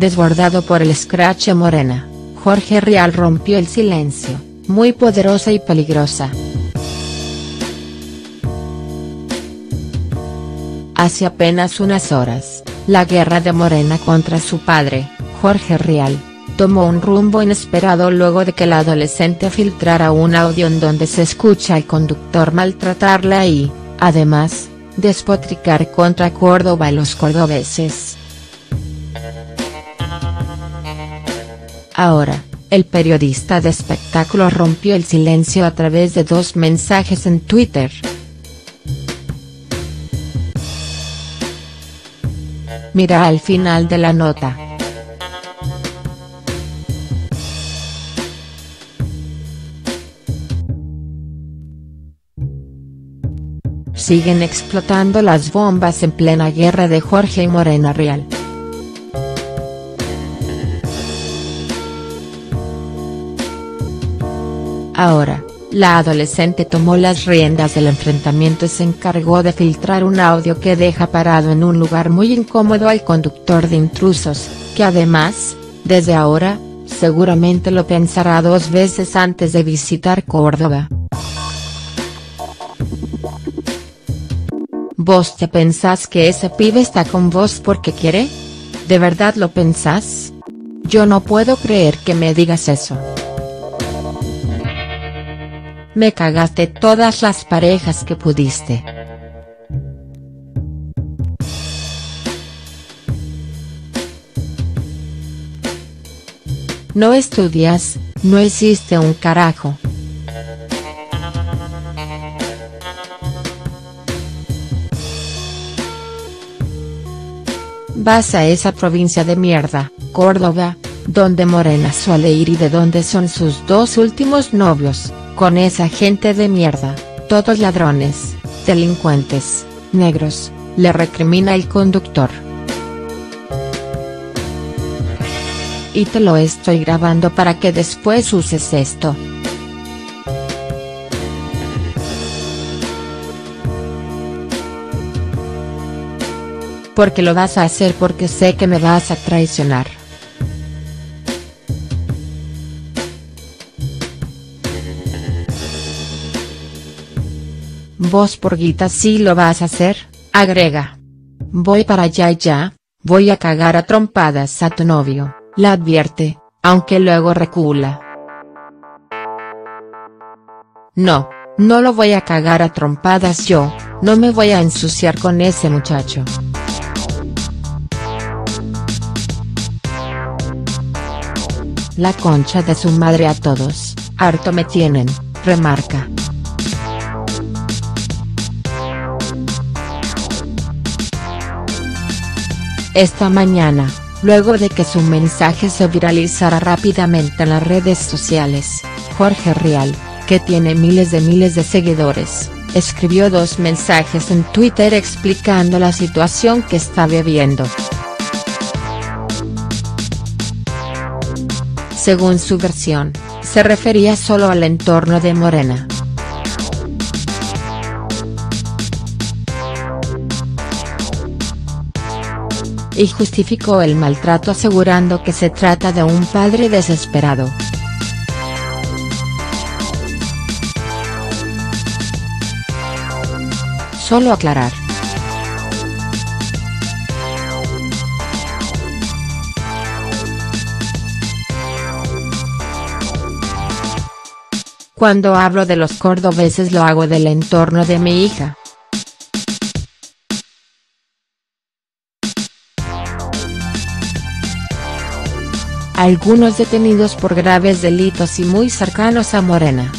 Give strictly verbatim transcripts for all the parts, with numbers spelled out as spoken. Desbordado por el scratch Morena, Jorge Rial rompió el silencio, muy poderosa y peligrosa. Hace apenas unas horas, la guerra de Morena contra su padre, Jorge Rial, tomó un rumbo inesperado luego de que la adolescente filtrara un audio en donde se escucha al conductor maltratarla y, además, despotricar contra Córdoba y los cordobeses. Ahora, el periodista de espectáculo rompió el silencio a través de dos mensajes en Twitter. Mira al final de la nota. Siguen explotando las bombas en plena guerra de Jorge y Morena Rial. Ahora, la adolescente tomó las riendas del enfrentamiento y se encargó de filtrar un audio que deja parado en un lugar muy incómodo al conductor de Intrusos, que además, desde ahora, seguramente lo pensará dos veces antes de visitar Córdoba. ¿Vos te pensás que ese pibe está con vos porque quiere? ¿De verdad lo pensás? Yo no puedo creer que me digas eso. Me cagaste todas las parejas que pudiste. No estudias, no hiciste un carajo. Vas a esa provincia de mierda, Córdoba, donde Morena suele ir y de donde son sus dos últimos novios. Con esa gente de mierda, todos ladrones, delincuentes, negros, le recrimina el conductor. Y te lo estoy grabando para que después uses esto. Porque lo vas a hacer porque sé que me vas a traicionar. Vos por guita sí lo vas a hacer, agrega. Voy para allá y ya, voy a cagar a trompadas a tu novio, la advierte, aunque luego recula. No, no lo voy a cagar a trompadas yo, no me voy a ensuciar con ese muchacho. La concha de su madre a todos, harto me tienen, remarca. Esta mañana, luego de que su mensaje se viralizara rápidamente en las redes sociales, Jorge Rial, que tiene miles de miles de seguidores, escribió dos mensajes en Twitter explicando la situación que está viviendo. Según su versión, se refería solo al entorno de Morena. Y justificó el maltrato asegurando que se trata de un padre desesperado. Solo aclarar. Cuando hablo de los cordobeses lo hago del entorno de mi hija. Algunos detenidos por graves delitos y muy cercanos a Morena.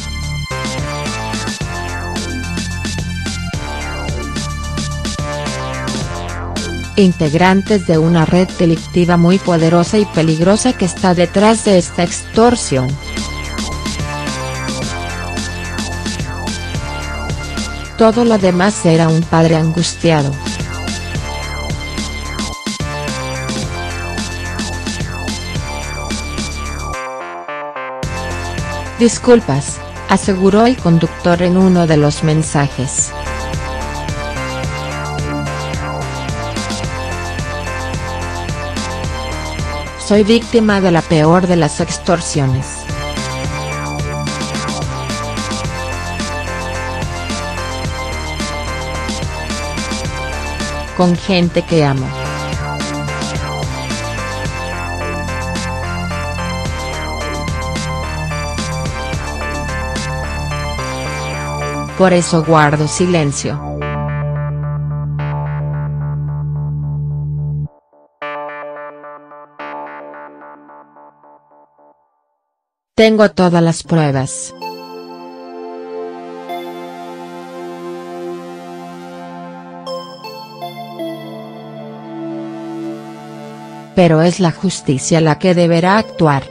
Integrantes de una red delictiva muy poderosa y peligrosa que está detrás de esta extorsión. Todo lo demás era un padre angustiado. Disculpas, aseguró el conductor en uno de los mensajes. soy víctima de la peor de las extorsiones. Con gente que amo. Por eso guardo silencio. Tengo todas las pruebas. Pero es la justicia la que deberá actuar.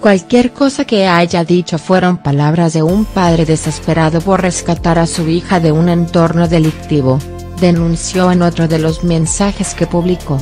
Cualquier cosa que haya dicho fueron palabras de un padre desesperado por rescatar a su hija de un entorno delictivo, denunció en otro de los mensajes que publicó.